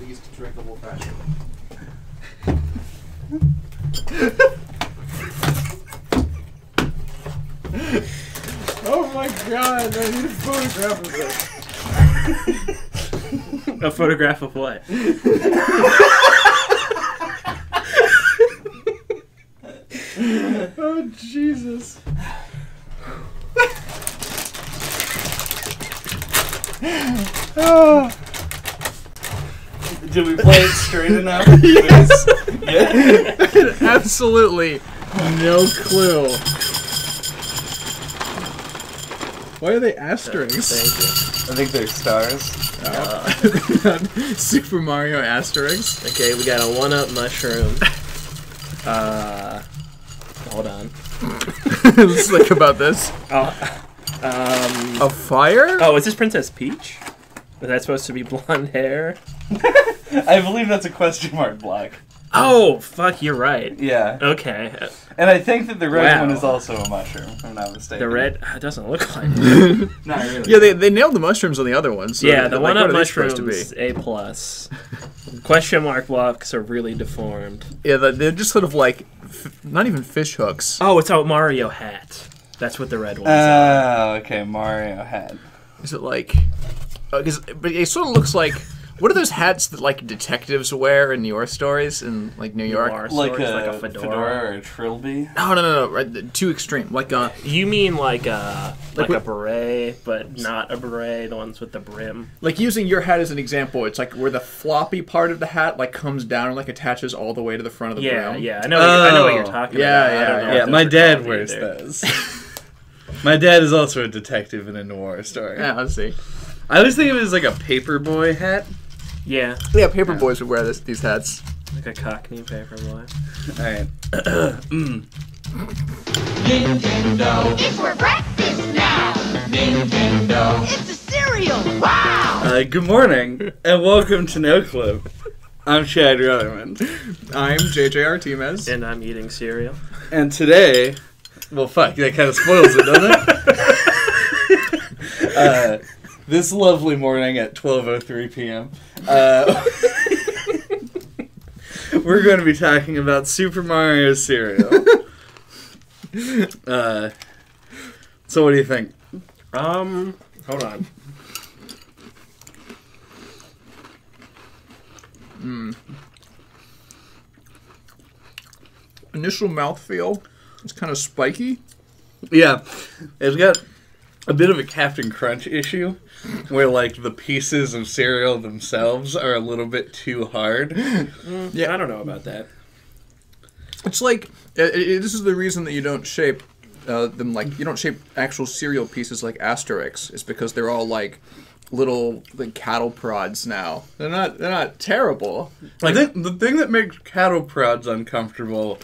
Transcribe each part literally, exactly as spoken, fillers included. least drinkable fashion. Oh my god, I need a photograph of this. A photograph of what? Oh Jesus. Oh. Did we play it straight enough? Yes. Yes. Absolutely no clue. Why are they asterisks? I think they're stars. Oh. Super Mario asterisks. Okay, we got a one-up mushroom. Uh, hold on. Let's think about this. Oh, um, a fire? Oh, is this Princess Peach? Is that supposed to be blonde hair? I believe that's a question mark block. Oh, fuck, you're right. Yeah. Okay. And I think that the red wow. one is also a mushroom, if I'm not mistaken. The red? It doesn't look like it. Not really. Yeah, they, they nailed the mushrooms on the other one. So yeah, the like, one-up mushrooms, A+. Plus. Question mark blocks are really deformed. Yeah, they're just sort of like, f not even fish hooks. Oh, it's a Mario hat. That's what the red one's Oh, like. Okay, Mario hat. Is it like... Uh, cause, but it sort of looks like... What are those hats that like detectives wear in your stories in like New York? Like a, like a fedora. fedora or a trilby? No, no, no, no. Right, too extreme. Like a. You mean like a like, like a beret, but not a beret. The ones with the brim. Like using your hat as an example, it's like where the floppy part of the hat like comes down and like attaches all the way to the front of the yeah, brim. Yeah, yeah. I know. Oh. What, I know what you're talking yeah, about. Yeah, I don't know yeah, yeah. My dad wears either. those. My dad is also a detective in a noir story. Yeah, I see. I always think of it as like a paperboy hat. Yeah. Yeah, paper yeah. boys would wear this, these hats. Like a cockney paper boy. Alright. mm. Nintendo. It's for breakfast now. Nintendo. It's a cereal. Wow. Uh, good morning, and welcome to NoClip. I'm Chad Rotherman. I'm J J Artimez. And I'm eating cereal. And today... Well, fuck, that kind of spoils it, doesn't it? uh... This lovely morning at twelve oh three p m Uh, we're going to be talking about Super Mario Cereal. Uh, so what do you think? Um, hold on. Mm. Initial mouthfeel. It's kind of spiky. Yeah. It's got a bit of a Captain Crunch issue. Where, like, the pieces of cereal themselves are a little bit too hard. Mm, yeah, I don't know about that. It's like, it, it, this is the reason that you don't shape uh, them, like, you don't shape actual cereal pieces like Asterix. It's because they're all, like, little like, cattle prods now. They're not, they're not terrible. Like, I think the thing that makes cattle prods uncomfortable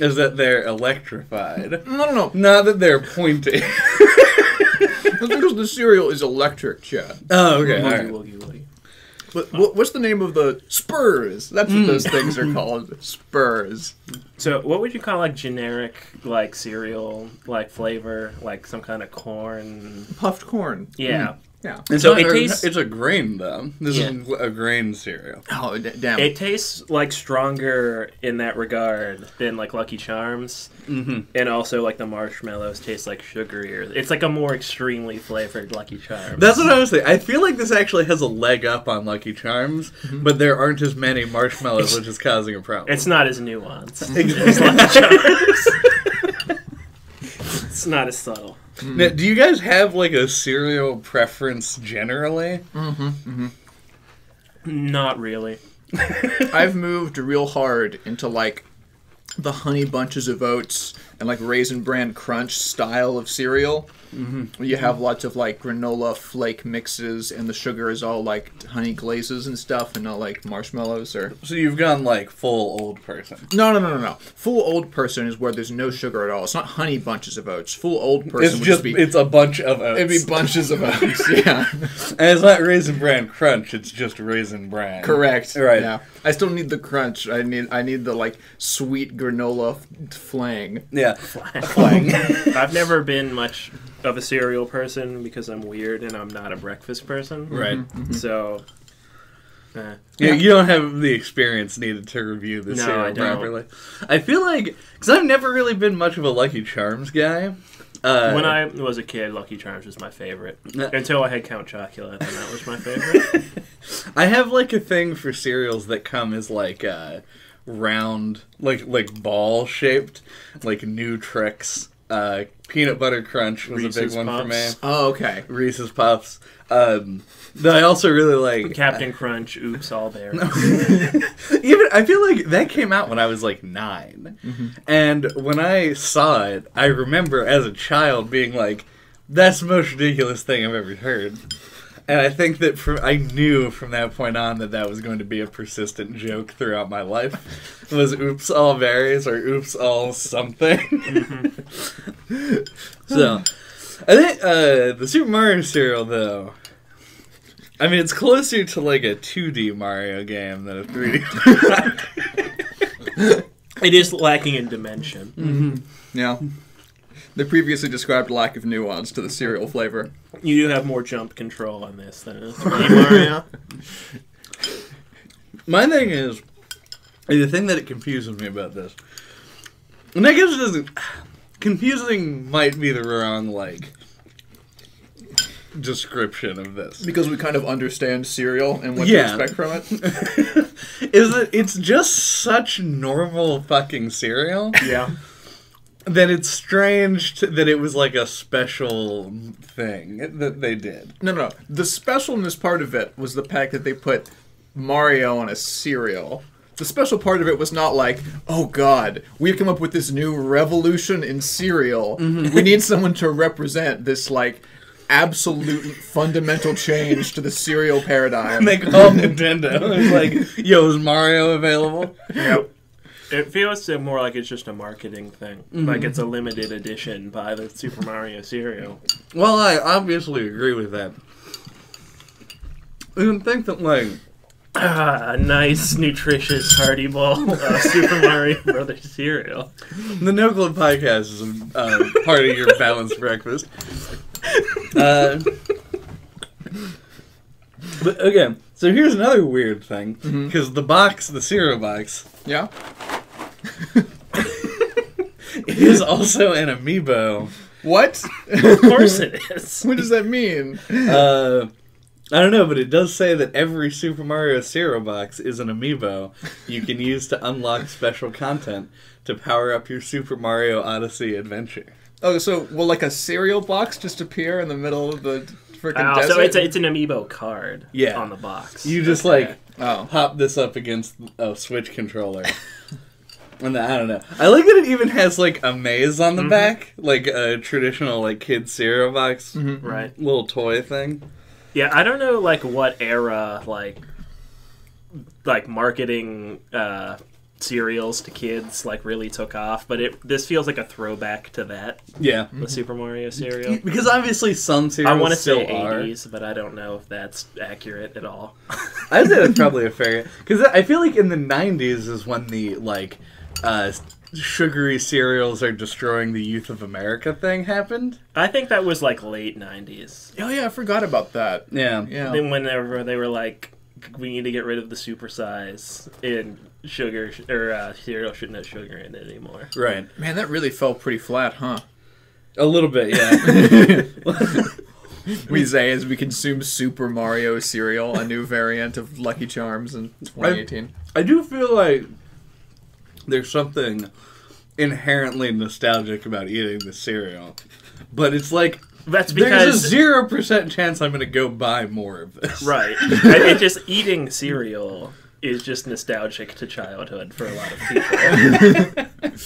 is that they're electrified. No, no, no. Not that they're pointy. Because the cereal is electric, Chad. Oh, okay. All right. But what's the name of the spurs? That's what mm. those things are called, spurs. So, what would you call like generic like cereal like flavor, like some kind of corn? Puffed corn. Yeah. Mm. Yeah. And so it tastes. It's a grain though. This yeah. is a grain cereal. Oh d damn! It tastes like stronger in that regard than like Lucky Charms, mm-hmm. and also like the marshmallows taste like sugarier. It's like a more extremely flavored Lucky Charms. That's what I was saying. I feel like this actually has a leg up on Lucky Charms, mm-hmm. but there aren't as many marshmallows, which is causing a problem. It's not as nuanced. Exactly. As Lucky Charms. It's not as subtle. Mm. Now, do you guys have like a cereal preference generally? Mm-hmm. Mm-hmm. Not really. I've moved real hard into like the honey bunches of oats and like Raisin Bran Crunch style of cereal. Mm-hmm. You have lots of like granola flake mixes, and the sugar is all like honey glazes and stuff, and not like marshmallows or. So you've gone like full old person. No, no, no, no, no. Full old person is where there's no sugar at all. It's not honey bunches of oats. Full old person. It's just be, it's a bunch of oats. It'd be bunches of oats. Yeah, and it's not Raisin Bran Crunch. It's just Raisin Bran. Correct. Right. Yeah. I still need the crunch. I need I need the like sweet granola flang. Yeah. Flang. I've never been much of a cereal person because I'm weird and I'm not a breakfast person. Right. Mm-hmm. So Uh, yeah, you don't have the experience needed to review the no, cereal I properly. I feel like, because I've never really been much of a Lucky Charms guy. Uh, when I was a kid, Lucky Charms was my favorite. Uh, Until I had Count Chocula, and that was my favorite. I have, like, a thing for cereals that come as, like, uh, round, like, like ball-shaped, like, new tricks. Uh, Peanut Butter Crunch was Reese's a big one Puffs. for me. Oh, okay. Reese's Puffs. Um, that I also really like. Captain uh, Crunch, Oops, All There. No. Even I feel like that came out when I was like nine. Mm-hmm. And when I saw it, I remember as a child being like, that's the most ridiculous thing I've ever heard. And I think that from, I knew from that point on that that was going to be a persistent joke throughout my life. It was Oops All Berries or Oops All Something. Mm-hmm. So, I think uh, the Super Mario cereal, though, I mean, it's closer to like a two D Mario game than a three D. It is lacking in dimension. Mm-hmm. Yeah. The previously described lack of nuance to the cereal flavor. You do have more jump control on this than a Mario. My thing is, the thing that it confuses me about this, and I guess it doesn't, confusing might be the wrong, like, description of this. Because we kind of understand cereal and what yeah. to expect from it. Is that it's just such normal fucking cereal. Yeah. That it's strange to, that it was like a special thing that they did. No, no, no. The specialness part of it was the fact that they put Mario on a cereal. The special part of it was not like, oh god, we've come up with this new revolution in cereal. Mm-hmm. We need someone to represent this, like, absolute fundamental change to the cereal paradigm. They called Nintendo. It was like, yo, is Mario available? Yep. It feels more like it's just a marketing thing. Mm-hmm. Like it's a limited edition by the Super Mario cereal. Well, I obviously agree with that. I didn't think that, like... Ah, nice, nutritious, hearty bowl of Super Mario Brothers cereal. The NoClip podcast is a uh, part of your balanced breakfast. Uh, but, okay, so here's another weird thing. Because mm-hmm. the box, the cereal box... Yeah? It is also an amiibo. What? Of course it is. What does that mean? Uh, I don't know, but it does say that every Super Mario cereal box is an amiibo you can use to unlock special content to power up your Super Mario Odyssey adventure. Oh, so will like a cereal box just appear in the middle of the freaking oh, desert? So it's, a, it's an amiibo card yeah. on the box. You just okay. like oh. pop this up against a Switch controller. And the, I don't know. I like that it even has, like, a maze on the mm-hmm. back. Like a traditional, like, kid cereal box. Mm-hmm. Right. Little toy thing. Yeah, I don't know, like, what era, like, like marketing uh, cereals to kids, like, really took off. But it this feels like a throwback to that. Yeah. The mm-hmm. Super Mario cereal. Because obviously some cereals I want to say eighties, are. But I don't know if that's accurate at all. I'd say that's probably a fair... Because I feel like in the nineties is when the, like... Uh, sugary cereals are destroying the youth of America thing happened. I think that was like late nineties. Oh yeah, I forgot about that. Yeah, yeah. And then whenever they were like, we need to get rid of the supersize and sugar or uh, cereal shouldn't have sugar in it anymore. Right. Man, that really fell pretty flat, huh? A little bit, yeah. We say as we consume Super Mario cereal, a new variant of Lucky Charms in twenty eighteen. I, I do feel like. There's something inherently nostalgic about eating the cereal, but it's like that's because there's a zero percent chance I'm going to go buy more of this. Right? It just eating cereal is just nostalgic to childhood for a lot of people.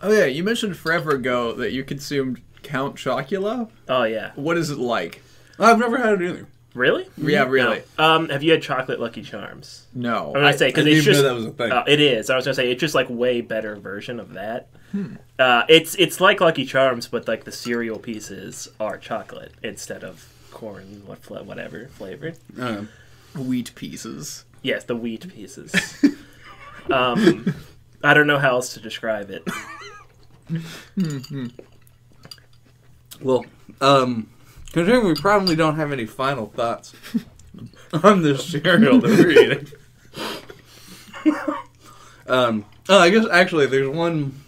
Oh yeah, you mentioned forever ago that you consumed Count Chocula. Oh yeah, what is it like? I've never had it either. Really? Yeah, really. No. Um, have you had chocolate Lucky Charms? No. I was gonna say because it's just know that was a thing. Uh, it is. I was gonna say it's just like way better version of that. Hmm. Uh, it's it's like Lucky Charms, but like the cereal pieces are chocolate instead of corn, whatever flavored. Uh, wheat pieces. Yes, the wheat pieces. um, I don't know how else to describe it. Mm-hmm. Well, um. Considering we probably don't have any final thoughts on the cereal that we're eating. um, oh, I guess, actually, there's one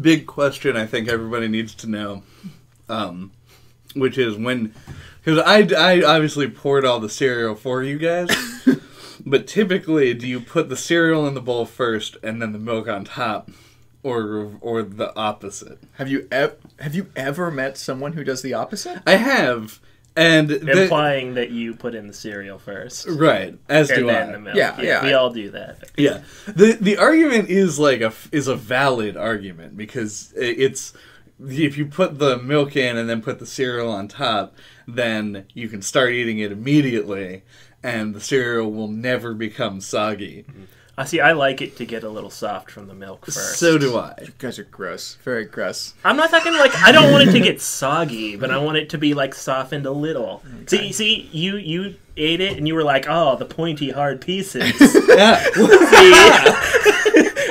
big question I think everybody needs to know, um, which is when... Because I, I obviously poured all the cereal for you guys, but typically, do you put the cereal in the bowl first and then the milk on top, or or the opposite? Have you ev have you ever met someone who does the opposite? I have, and implying that you put in the cereal first, right? As and do then I. The milk. Yeah, yeah, yeah, we I, all do that. Yeah, the the argument is like a is a valid argument because it's. If you put the milk in and then put the cereal on top, then you can start eating it immediately, and the cereal will never become soggy. Mm-hmm. I see. I like it to get a little soft from the milk first. So do I. You guys are gross. Very gross. I'm not talking like I don't want it to get soggy, but I want it to be like softened a little. Okay. See, see, you you ate it and you were like, oh, the pointy hard pieces. Yeah. See,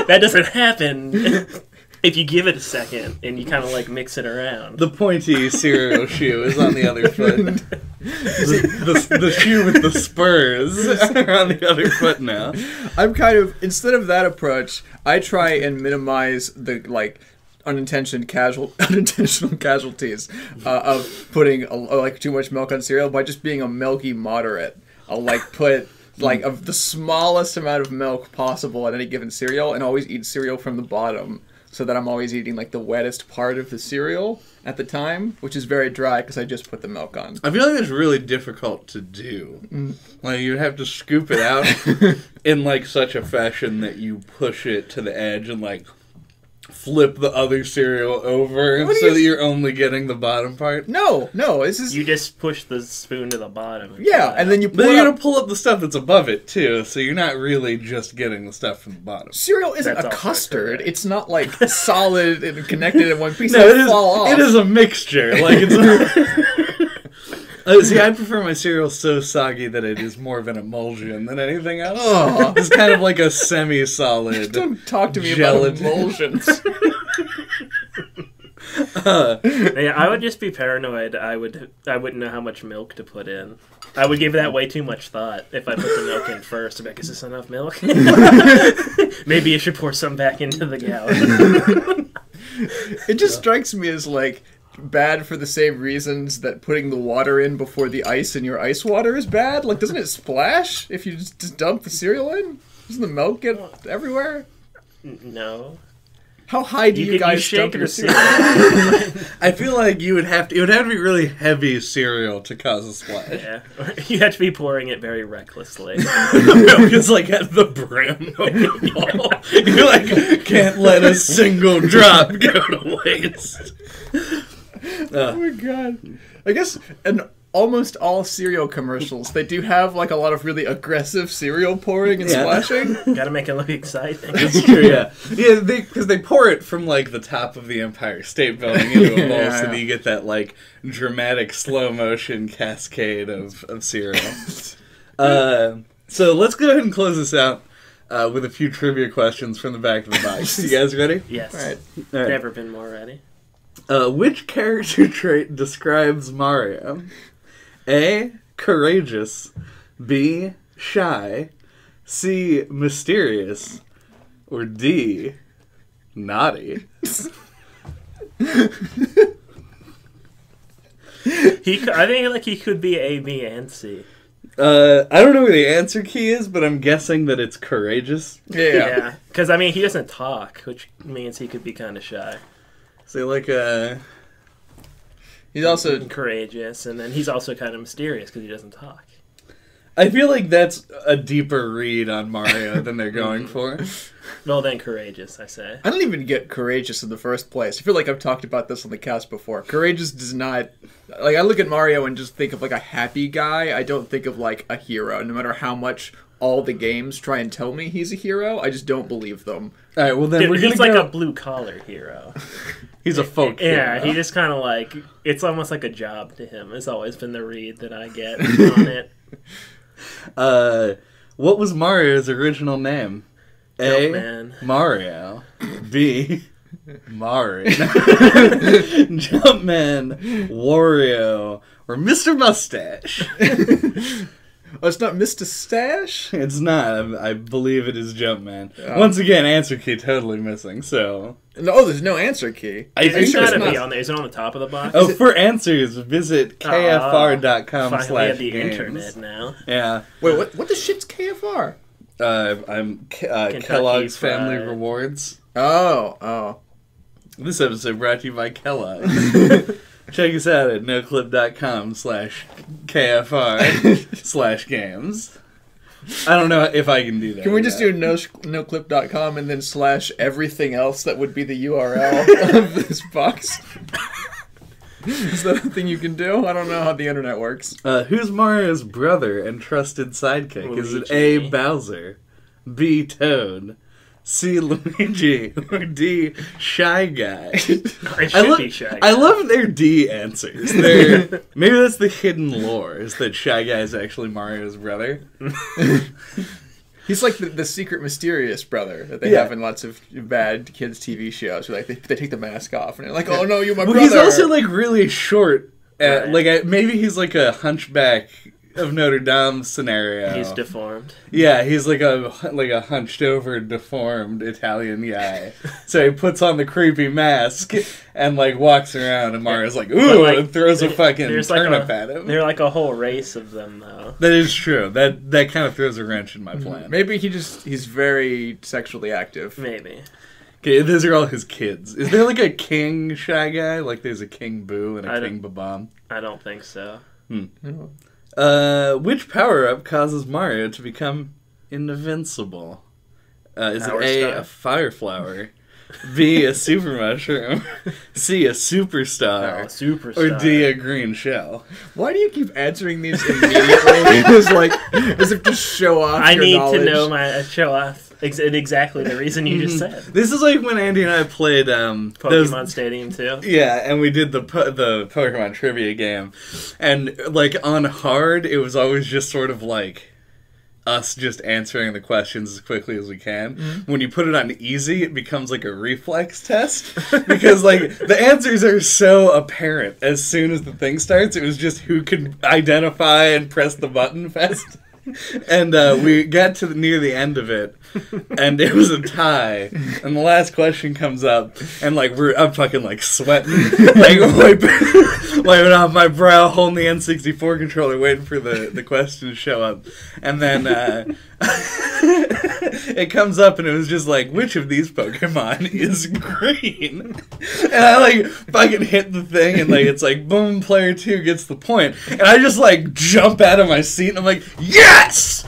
that doesn't happen. If you give it a second and you kind of like mix it around, the pointy cereal shoe is on the other foot. The, the, the shoe with the spurs are on the other foot now. I'm kind of instead of that approach, I try and minimize the like unintentional casual unintentional casualties uh, of putting a, like too much milk on cereal by just being a milky moderate. I'll like put. Like, of the smallest amount of milk possible at any given cereal, and always eat cereal from the bottom, so that I'm always eating, like, the wettest part of the cereal at the time, which is very dry, because I just put the milk on. I feel like it's really difficult to do. Mm. Like, you'd have to scoop it out in, like, such a fashion that you push it to the edge and, like, flip the other cereal over so you... that you're only getting the bottom part. No, no, it's just... You just push the spoon to the bottom. And yeah, and then you pull up... you're going to pull up the stuff that's above it, too, so you're not really just getting the stuff from the bottom. Cereal isn't that's a custard. It's not, like, solid and connected in one piece. No, it, it, is, fall off. It is a mixture. Like, it's... uh, see, I prefer my cereal so soggy that it is more of an emulsion than anything else. Oh. It's kind of like a semi-solid. Don't talk to me gelatin. About emulsions. uh. Yeah, I would just be paranoid. I would. I wouldn't know how much milk to put in. I would give that way too much thought if I put the milk in first. I'm like, is this enough milk? Maybe you should pour some back into the gallon. It just yeah. strikes me as like. Bad for the same reasons that putting the water in before the ice in your ice water is bad. Like, doesn't it splash if you just, just dump the cereal in? Doesn't the milk get everywhere? No. How high do you, you guys you dump your cereal? I feel like you would have to. It would have to be really heavy cereal to cause a splash. Yeah, you have to be pouring it very recklessly. It's like at the brim of the bowl. You like can't let a single drop go to waste. Uh, oh my god. I guess in almost all cereal commercials, they do have like a lot of really aggressive cereal pouring and yeah. splashing. Gotta make it look exciting. That's true, yeah. Yeah, because they, they pour it from like the top of the Empire State Building into a bowl yeah, so yeah. that you get that like dramatic slow motion cascade of, of cereal. uh, so let's go ahead and close this out. Uh, with a few trivia questions from the back of the box. You guys ready? Yes. All right. All right. Never been more ready. Uh, which character trait describes Mario? A. Courageous. B. Shy. C. Mysterious. Or D. Naughty. He, I think like he could be A, B, and C. Uh, I don't know where the answer key is, but I'm guessing that it's courageous. Yeah. Because, yeah. I mean, he doesn't talk, which means he could be kind of shy. So, like, uh... he's also... courageous, and then he's also kind of mysterious because he doesn't talk. I feel like that's a deeper read on Mario than they're going for. Well, then courageous, I say. I don't even get courageous in the first place. I feel like I've talked about this on the cast before. Courageous does not... Like, I look at Mario and just think of, like, a happy guy. I don't think of, like, a hero, no matter how much... all the games try and tell me he's a hero. I just don't believe them. All right, well then Dude, we're he's like go... a blue collar hero. He's a folk hero. Yeah, he just kind of like it's almost like a job to him. It's always been the read that I get on it. Uh, what was Mario's original name? A. Man. Mario. B. Mario. Jumpman. Wario. or Mister Mustache. Oh, it's not Mister Stash? It's not. I, I believe it is Jumpman. Um, Once again, answer key totally missing, so... No, oh, there's no answer key. I it's, it's gotta be on there. Is it on the top of the box? Oh, for answers, visit K F R dot com uh, slash games. Finally the internet now. Yeah. Wait, what What the shit's K F R? Uh, I'm uh, Kellogg's Family Rewards. Oh, oh. This episode brought to you by Kellogg. Check us out at noclip.com slash KFR slash games. I don't know if I can do that. Can we just do no, noclip dot com and then slash everything else that would be the U R L of this box? Is that a thing you can do? I don't know how the internet works. Uh, who's Mario's brother and trusted sidekick? Luigi. Is it A, Bowser, B, Toad, C, Luigi, or D, Shy Guy? It should be Shy Guy. I love their D answers. They're, maybe that's the hidden lore, is that Shy Guy is actually Mario's brother. He's like the, the secret mysterious brother that they yeah. have in lots of bad kids' T V shows. Where like they, they take the mask off and they're like, oh no, you're my well, brother. He's also like really short. At, right. Like I, maybe he's like a hunchback of Notre Dame scenario. He's deformed. Yeah, he's like a like a hunched over deformed Italian guy. So he puts on the creepy mask and like walks around and Mario's like, ooh, like, and throws a fucking turnip like a, at him. They're like a whole race of them though. That is true. That that kind of throws a wrench in my plan. Mm-hmm. Maybe he just he's very sexually active. Maybe. Okay, these are all his kids. Is there like a king Shy Guy? Like there's a King Boo and a I King Babam? I don't think so. Hmm. No. Uh, which power-up causes Mario to become invincible? Uh, is Power it A, star. a fire flower, B, a super mushroom, C, a superstar, oh, superstar, or D, a green shell? Why do you keep answering these immediately? It's like, as if to show off I your knowledge. I need to know my, uh, show off. Ex exactly the reason you just said. This is like when Andy and I played um, Pokemon those, Stadium too. Yeah, and we did the po the Pokemon trivia game, and like on hard, it was always just sort of like us just answering the questions as quickly as we can. Mm-hmm. When you put it on easy, it becomes like a reflex test because like the answers are so apparent as soon as the thing starts. It was just who could identify and press the button fast. And uh, we got to the, near the end of it, and it was a tie. And the last question comes up, and like we're I'm fucking like sweating, like wiping, wiping off my brow, holding the N sixty-four controller, waiting for the the question to show up. And then uh, it comes up, and it was just like, which of these Pokemon is green? And I like fucking hit the thing, and like it's like boom, player two gets the point, and I just like jump out of my seat, and I'm like, yeah. Yes!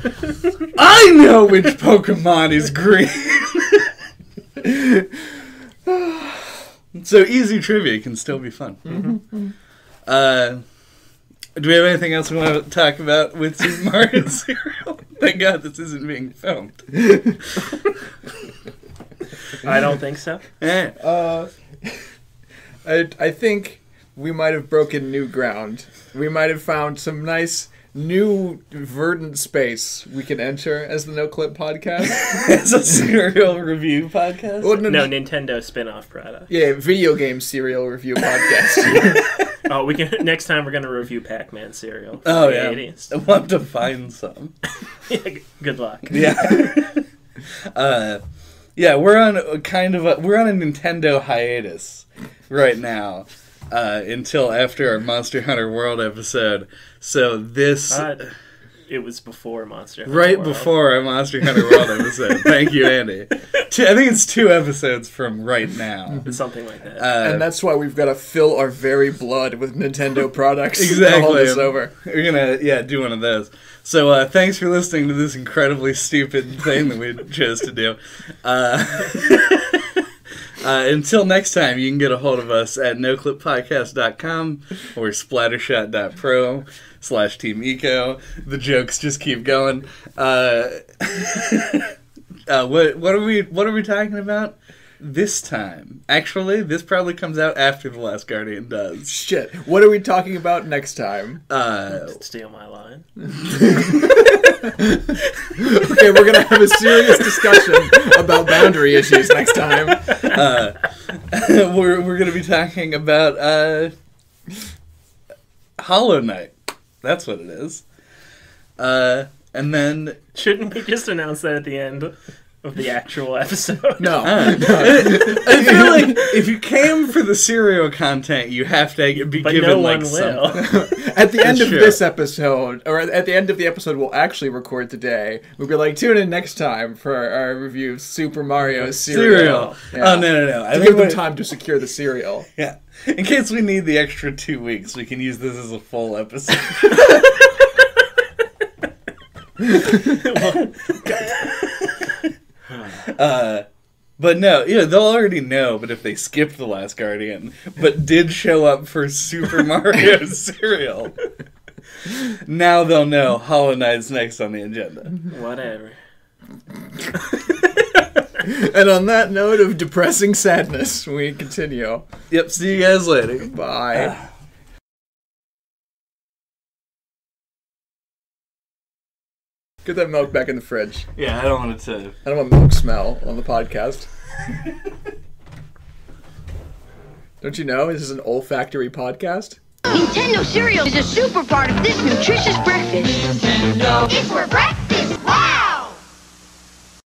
I know which Pokemon is green. So easy trivia can still be fun. Mm-hmm. Uh, do we have anything else we want to talk about with Super Mario Cereal? Thank God this isn't being filmed. I don't think so. Uh, I, I think we might have broken new ground. We might have found some nice... new verdant space we can enter as the NoClip podcast. As a cereal review podcast? Well, no, no, no, Nintendo spin-off product. Yeah, video game cereal review podcast. Oh, we can. Next time we're going to review Pac-Man cereal. Oh, yeah. eighties. We'll have to find some. Yeah, good luck. Yeah. uh, yeah, we're on a kind of a, we're on a Nintendo hiatus right now. Uh, until after our Monster Hunter World episode. So this... Uh, it was before Monster Hunter right World. Right before our Monster Hunter World episode. Thank you, Andy. Two, I think it's two episodes from right now. Something like that. Uh, and that's why we've got to fill our very blood with Nintendo products. Exactly. To hold this over. We're going to, yeah, do one of those. So uh, thanks for listening to this incredibly stupid thing that we chose to do. Uh... Uh, until next time, you can get a hold of us at noclippodcast dot com or splattershot dot pro slash Team Eco. The jokes just keep going. Uh, uh, what what are we what are we talking about this time? Actually, this probably comes out after The Last Guardian does. Shit. What are we talking about next time? Uh, Steal my line. Okay, we're gonna have a serious discussion about boundary issues next time. Uh, we're we're gonna be talking about uh, Hollow Knight. That's what it is. Uh, and then... Shouldn't we just announce that at the end of the actual episode? No. Uh, no. I feel like if you came for the cereal content, you have to be but given no like something. At the That's end of true. This episode, or at the end of the episode we'll actually record today, we'll be like, tune in next time for our review of Super Mario Cereal. cereal. Yeah. Oh, no, no, no. To I give them we're... time to secure the cereal. Yeah. In case we need the extra two weeks, we can use this as a full episode. uh, but no, yeah, they'll already know. But if they skipped The Last Guardian, but did show up for Super Mario Cereal, now they'll know Hollow Knight's next on the agenda. Whatever. And on that note of depressing sadness, we continue. Yep, see you guys later. Bye. Uh. Get that milk back in the fridge. Yeah, I don't want it to... I don't want milk smell on the podcast. Don't you know this is an olfactory podcast? Nintendo cereal is a super part of this nutritious breakfast. Nintendo. It's for breakfast.